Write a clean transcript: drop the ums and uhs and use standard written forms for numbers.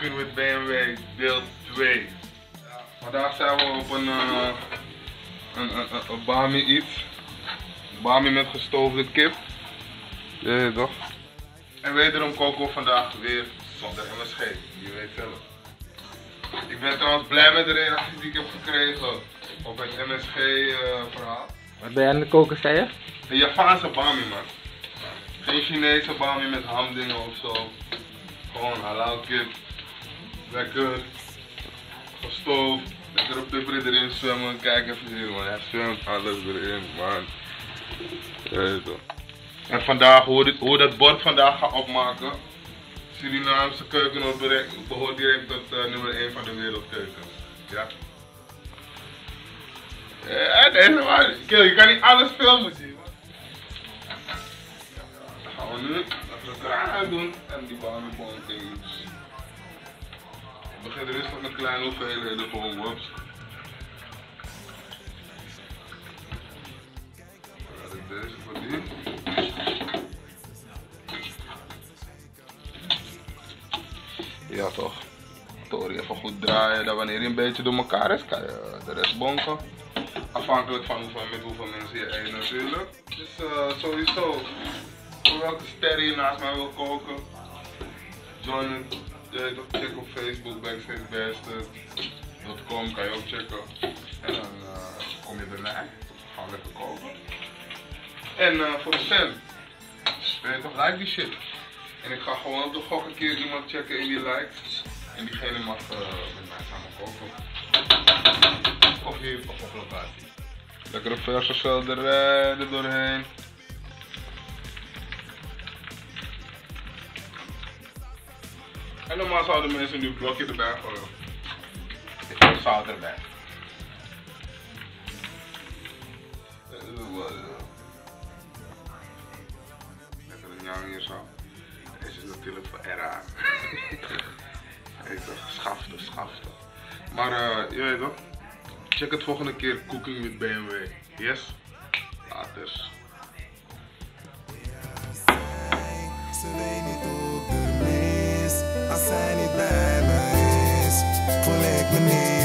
Koken met BMW deel 2. Vandaag zijn we op een bami iets. Bami met gestoofde kip. Ja, toch? En wederom koken we vandaag weer zonder MSG. Je weet zelf. Ik ben trouwens blij met de reactie die ik heb gekregen op het MSG verhaal. Wat ben je aan het koken, zei je? Een Javaanse bami, man. Geen Chinese bami met hamdingen of zo. Gewoon halal kip. Lekker. Gestoofd. Lekker op de bril erin zwemmen. Kijk even hier, man. Hij zwemt alles erin, man. Jeetje toch. En vandaag, hoe dat bord vandaag gaat opmaken. Surinaamse keuken behoort direct tot nummer 1 van de wereldkeuken. Ja. Je kan niet alles filmen, zien. Dan gaan we nu even raar doen en die baan gewoon tegen. Begin rustig met kleine hoeveelheden gewoon wops. Dan heb ik deze voor die. Ja toch. Tori even goed draaien, dat wanneer je een beetje door elkaar is, kan je de rest bonken. Afhankelijk van hoeveel mensen je eet natuurlijk. Dus sowieso, voor welke sterren je naast mij wil koken, join het op, check op Facebook, backstagebest.com, kan je ook checken. En dan kom je bij mij, gaan we lekker koken. En voor de cent, weet toch, like die shit. En ik ga gewoon op de gok een keer iemand checken in die likes. En diegene mag met mij samen koken. Of hier op locatie. Lekkere verse selderij er doorheen. En normaal zouden mensen nu een blokje erbij gooien. Ik heb zout erbij. Lekker een jang hier zo. Deze is natuurlijk voor era. Heet toch, schafte. Maar je weet toch. Check het volgende keer Cooking with BMW. Yes? Laters. Ze weet niet hoe het er mis. Als zij niet bij mij is, voel ik me niet.